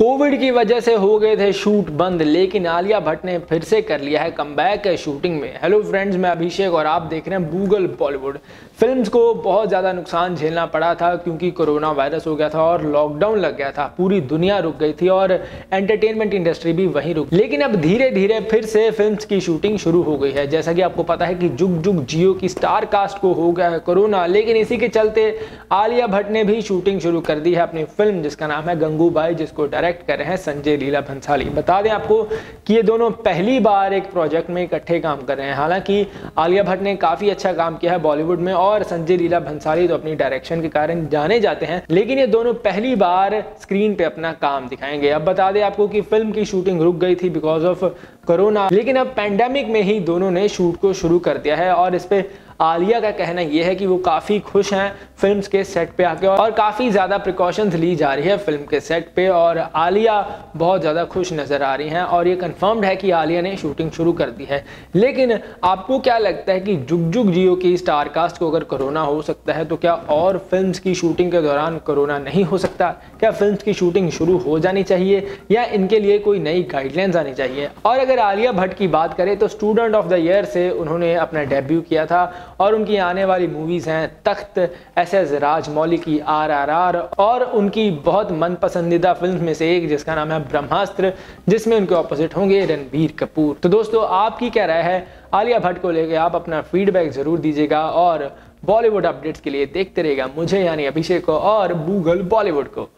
Covid की वजह से हो गए थे शूट बंद, लेकिन आलिया भट्ट ने फिर से कर लिया है कमबैक है शूटिंग में। हेलो फ्रेंड्स, मैं अभिषेक और आप देख रहे हैं गूगल बॉलीवुड। फिल्म्स को बहुत ज़्यादा नुकसान झेलना पड़ा था क्योंकि कोरोना वायरस हो गया था और लॉकडाउन लग गया था, पूरी दुनिया रुक गई थी और एंटरटेनमेंट इंडस्ट्री भी वहीं रुक। लेकिन अब धीरे धीरे फिर से फिल्म्स की शूटिंग शुरू हो गई है। जैसा कि आपको पता है कि जुग जुग जियो की स्टार कास्ट को हो गया है कोरोना, लेकिन इसी के चलते आलिया भट्ट ने भी शूटिंग शुरू कर दी है अपनी फिल्म जिसका नाम है गंगूबाई, जिसको डायरेक्ट कर रहे हैं संजय लीला भंसाली। बता दें आपको कि ये दोनों पहली बार एक प्रोजेक्ट में इकट्ठे काम कर रहे हैं। हालांकि आलिया भट्ट ने काफी अच्छा काम किया है बॉलीवुड में और संजय लीला भंसाली तो अपनी डायरेक्शन के कारण जाने जाते हैं, लेकिन ये दोनों पहली बार स्क्रीन पे अपना काम दिखाएंगे। अब बता दें आपको कि फिल्म की शूटिंग रुक गई थी बिकॉज ऑफ कोरोना, लेकिन अब पैंडेमिक में ही दोनों ने शूट को शुरू कर दिया है और इस पे आलिया का कहना यह है कि वो काफ़ी खुश हैं फिल्म्स के सेट पे आके और काफ़ी ज़्यादा प्रिकॉशंस ली जा रही है फिल्म के सेट पे और आलिया बहुत ज़्यादा खुश नज़र आ रही हैं और ये कंफर्म्ड है कि आलिया ने शूटिंग शुरू कर दी है। लेकिन आपको क्या लगता है कि जुग जुग जियो की स्टार कास्ट को अगर कोरोना हो सकता है तो क्या और फिल्म्स की शूटिंग के दौरान कोरोना नहीं हो सकता? क्या फिल्म्स की शूटिंग शुरू हो जानी चाहिए या इनके लिए कोई नई गाइडलाइंस आनी चाहिए? और अगर आलिया भट्ट की बात करें तो स्टूडेंट ऑफ द ईयर से उन्होंने अपना डेब्यू किया था और उनकी आने वाली मूवीज़ हैं तख्त, SS राजमौली की RRR और उनकी बहुत मनपसंदीदा फिल्म में से एक जिसका नाम है ब्रह्मास्त्र, जिसमें उनके ऑपोजिट होंगे रणबीर कपूर। तो दोस्तों, आपकी क्या राय है आलिया भट्ट को लेकर? आप अपना फीडबैक ज़रूर दीजिएगा और बॉलीवुड अपडेट्स के लिए देखते रहेगा मुझे यानी अभिषेक को और गूगल बॉलीवुड को।